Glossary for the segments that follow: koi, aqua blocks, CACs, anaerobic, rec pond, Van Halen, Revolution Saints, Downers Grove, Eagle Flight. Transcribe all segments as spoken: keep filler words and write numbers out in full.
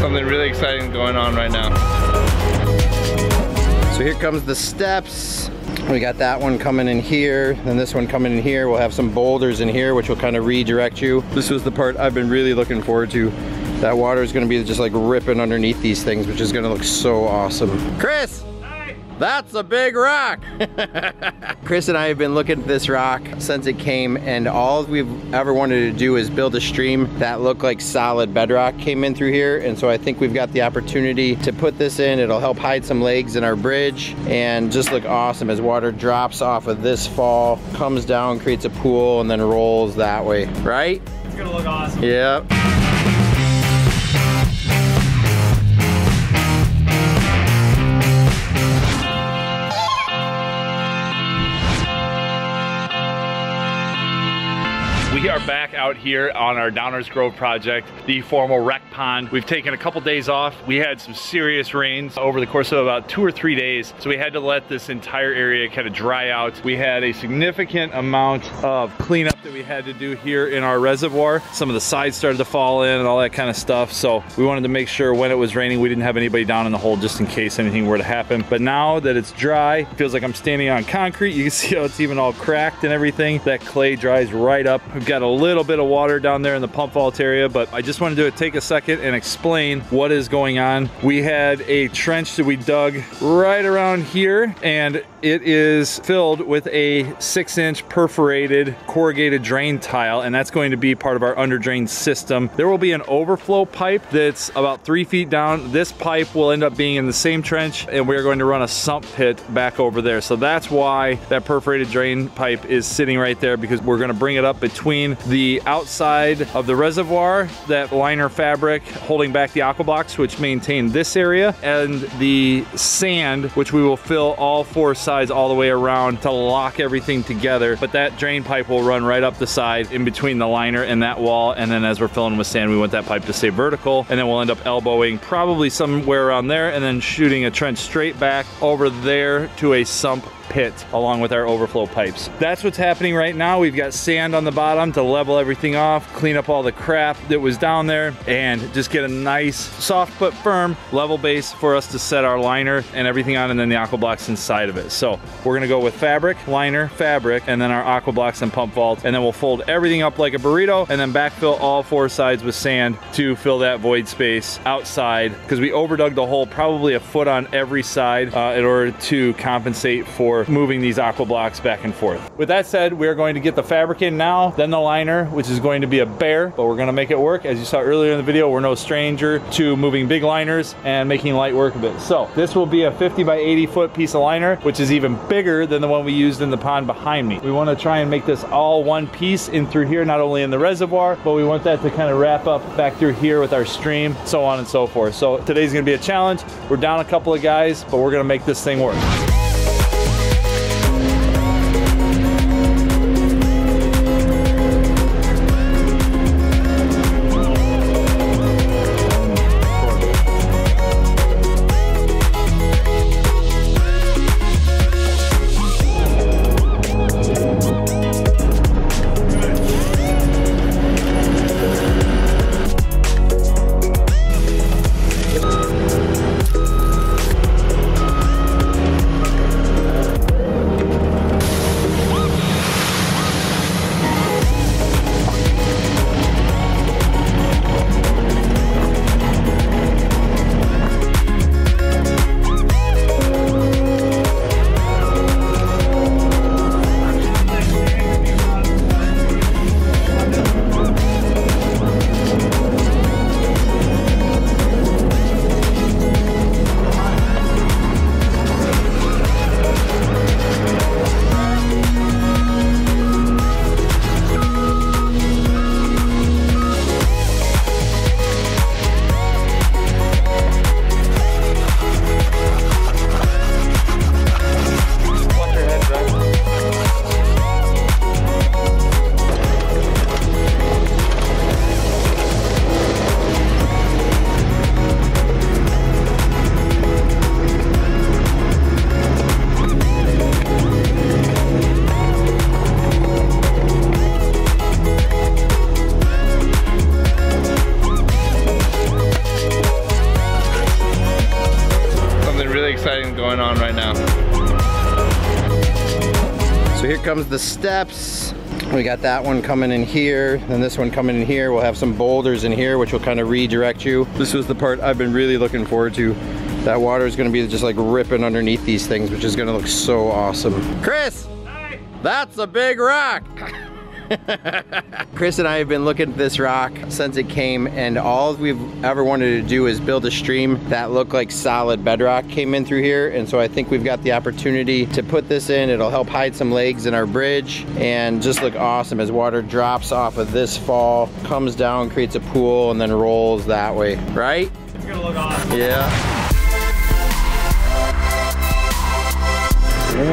something really exciting going on right now. So here comes the steps. We got that one coming in here, and this one coming in here. We'll have some boulders in here, which will kind of redirect you. This was the part I've been really looking forward to. That water is gonna be just like ripping underneath these things, which is gonna look so awesome. Chris! Hi! That's a big rock! Chris and I have been looking at this rock since it came, and all we've ever wanted to do is build a stream that looked like solid bedrock came in through here, and so I think we've got the opportunity to put this in. It'll help hide some legs in our bridge and just look awesome as water drops off of this fall, comes down, creates a pool, and then rolls that way, right? It's gonna look awesome. Yep. We are back out here on our Downers Grove project, the formal rec pond. We've taken a couple days off. We had some serious rains over the course of about two or three days, so we had to let this entire area kind of dry out. We had a significant amount of cleanup that we had to do here in our reservoir. Some of the sides started to fall in and all that kind of stuff, so we wanted to make sure when it was raining we didn't have anybody down in the hole just in case anything were to happen. But now that it's dry, it feels like I'm standing on concrete. You can see how it's even all cracked and everything. That clay dries right up. Got a little bit of water down there in the pump vault area, but I just wanted to take a second and explain what is going on. We had a trench that we dug right around here, and it is filled with a six inch perforated corrugated drain tile, and that's going to be part of our under drain system. There will be an overflow pipe that's about three feet down. This pipe will end up being in the same trench, and we're going to run a sump pit back over there. So that's why that perforated drain pipe is sitting right there, because we're going to bring it up between the outside of the reservoir, that liner fabric holding back the aqua blocks, which maintain this area, and the sand, which we will fill all four sides all the way around to lock everything together. But that drain pipe will run right up the side in between the liner and that wall, and then as we're filling with sand, we want that pipe to stay vertical, and then we'll end up elbowing probably somewhere around there and then shooting a trench straight back over there to a sump pit along with our overflow pipes. That's what's happening right now. We've got sand on the bottom to level everything off, clean up all the crap that was down there, and just get a nice soft but firm level base for us to set our liner and everything on, and then the aqua blocks inside of it. So we're gonna go with fabric, liner, fabric, and then our aqua blocks and pump vault, and then we'll fold everything up like a burrito and then backfill all four sides with sand to fill that void space outside, because we overdug the hole probably a foot on every side uh, in order to compensate for moving these aqua blocks back and forth. With that said, we're going to get the fabric in now, then the liner, which is going to be a bear, but we're going to make it work. As you saw earlier in the video, we're no stranger to moving big liners and making light work of it. So this will be a fifty by eighty foot piece of liner, which is even bigger than the one we used in the pond behind me. We want to try and make this all one piece in through here, not only in the reservoir, but we want that to kind of wrap up back through here with our stream, so on and so forth. So today's going to be a challenge. We're down a couple of guys, but we're going to make this thing work. exciting going on right now. So here comes the steps. We got that one coming in here, and this one coming in here. We'll have some boulders in here, which will kind of redirect you. This was the part I've been really looking forward to. That water is gonna be just like ripping underneath these things, which is gonna look so awesome. Chris, hi. That's a big rock. Chris and I have been looking at this rock since it came, and all we've ever wanted to do is build a stream that looked like solid bedrock came in through here. And so I think we've got the opportunity to put this in. It'll help hide some legs in our bridge and just look awesome as water drops off of this fall, comes down, creates a pool, and then rolls that way, right? It's gonna look awesome. Yeah.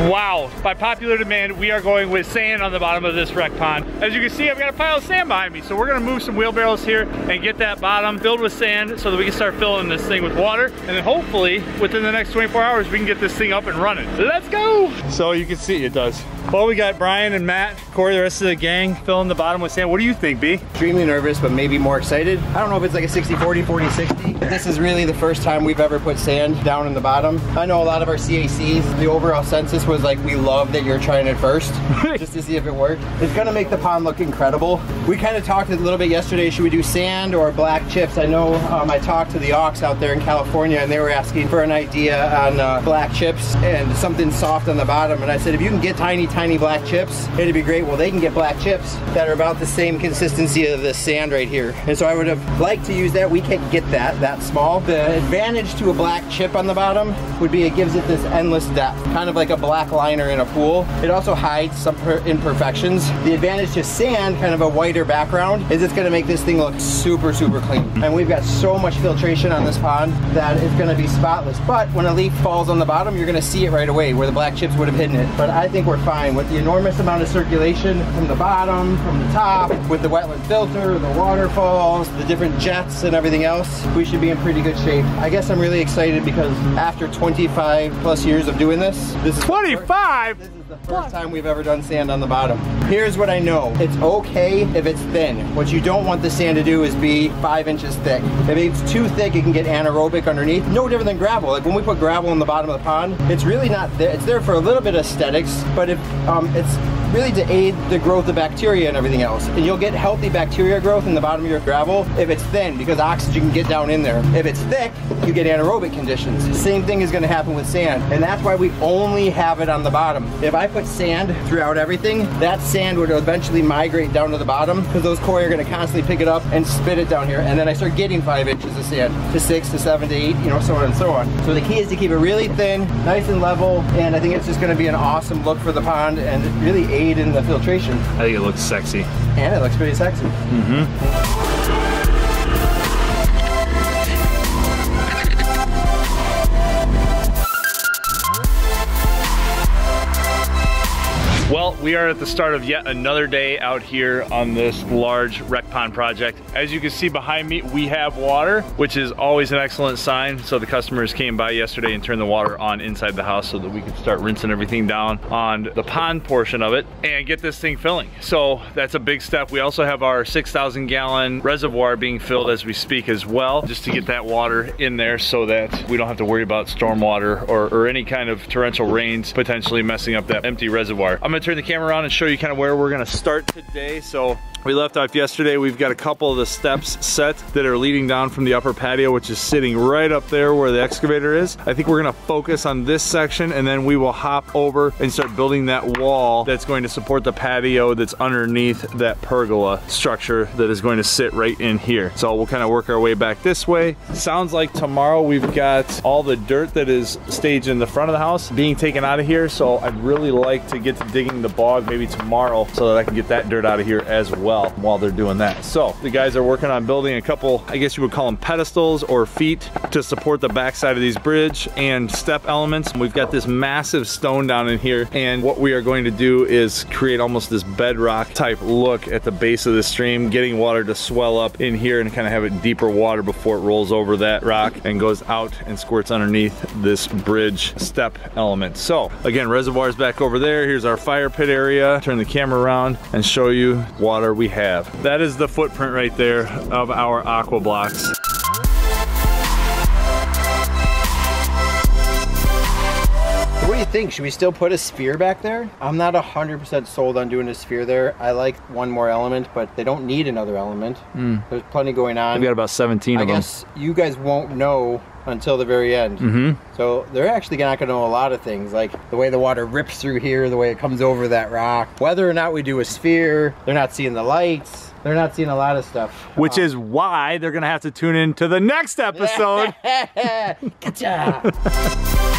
Wow, by popular demand, we are going with sand on the bottom of this wreck pond. As you can see, I've got a pile of sand behind me, so we're gonna move some wheelbarrows here and get that bottom filled with sand so that we can start filling this thing with water. And then hopefully, within the next twenty-four hours, we can get this thing up and running. Let's go! So you can see it does. Well, we got Brian and Matt, Corey, the rest of the gang filling the bottom with sand. What do you think, B? Extremely nervous, but maybe more excited. I don't know if it's like a sixty forty, forty sixty. This is really the first time we've ever put sand down in the bottom. I know a lot of our C A Cs, the overall sense This was like, we love that you're trying it first, just to see if it worked. It's gonna make the pond look incredible. We kind of talked a little bit yesterday, should we do sand or black chips? I know um, I talked to the Auks out there in California, and they were asking for an idea on uh, black chips and something soft on the bottom. And I said, if you can get tiny, tiny black chips, it'd be great. Well, they can get black chips that are about the same consistency of this sand right here. And so I would have liked to use that. We can't get that that small. The advantage to a black chip on the bottom would be it gives it this endless depth, kind of like a black liner in a pool. It also hides some imperfections. The advantage to sand, kind of a whiter background, is it's gonna make this thing look super, super clean. And we've got so much filtration on this pond that it's gonna be spotless. But when a leaf falls on the bottom, you're gonna see it right away where the black chips would have hidden it. But I think we're fine with the enormous amount of circulation from the bottom, from the top, with the wetland filter, the waterfalls, the different jets and everything else, we should be in pretty good shape. I guess I'm really excited because after twenty-five plus years of doing this, this is twenty-five? This is the first time we've ever done sand on the bottom. Here's what I know. It's okay if it's thin. What you don't want the sand to do is be five inches thick. If it's too thick, it can get anaerobic underneath. No different than gravel. Like when we put gravel in the bottom of the pond, it's really not there. It's there for a little bit of aesthetics, but if um, it's really to aid the growth of bacteria and everything else. And you'll get healthy bacteria growth in the bottom of your gravel if it's thin, because oxygen can get down in there. If it's thick, you get anaerobic conditions. The same thing is gonna happen with sand. And that's why we only have it on the bottom. If I put sand throughout everything, that sand would eventually migrate down to the bottom because those koi are gonna constantly pick it up and spit it down here. And then I start getting five inches of sand to six to seven to eight, you know, so on and so on. So the key is to keep it really thin, nice and level. And I think it's just gonna be an awesome look for the pond and really aid in the filtration. I think it looks sexy. And it looks pretty sexy. Mm-hmm. Well, we are at the start of yet another day out here on this large wreck pond project. As you can see behind me, we have water, which is always an excellent sign. So the customers came by yesterday and turned the water on inside the house so that we could start rinsing everything down on the pond portion of it and get this thing filling. So that's a big step. We also have our six thousand gallon reservoir being filled as we speak as well, just to get that water in there so that we don't have to worry about stormwater or, or any kind of torrential rains potentially messing up that empty reservoir. I'm I'm gonna turn the camera around and show you kind of where we're gonna start today. So we left off yesterday. We've got a couple of the steps set that are leading down from the upper patio, which is sitting right up there where the excavator is. I think we're gonna focus on this section, and then we will hop over and start building that wall that's going to support the patio that's underneath that pergola structure that is going to sit right in here. So we'll kind of work our way back this way. Sounds like tomorrow we've got all the dirt that is staged in the front of the house being taken out of here. So I'd really like to get to dig the bog maybe tomorrow so that I can get that dirt out of here as well while they're doing that. So the guys are working on building a couple, I guess you would call them pedestals or feet, to support the backside of these bridge and step elements. And we've got this massive stone down in here, and what we are going to do is create almost this bedrock type look at the base of the stream, getting water to swell up in here and kind of have it deeper water before it rolls over that rock and goes out and squirts underneath this bridge step element. So again, reservoirs back over there. Here's our fire Fire pit area. Turn the camera around and show you water we have. That is the footprint right there of our aqua blocks. think? Should we still put a sphere back there? I'm not one hundred percent sold on doing a sphere there. I like one more element, but they don't need another element. Mm. There's plenty going on. We've got about seventeen I of them. I guess you guys won't know until the very end. Mm-hmm. So they're actually not gonna know a lot of things, like the way the water rips through here, the way it comes over that rock, whether or not we do a sphere. They're not seeing the lights. They're not seeing a lot of stuff. Which um, is why they're gonna have to tune in to the next episode. Gotcha.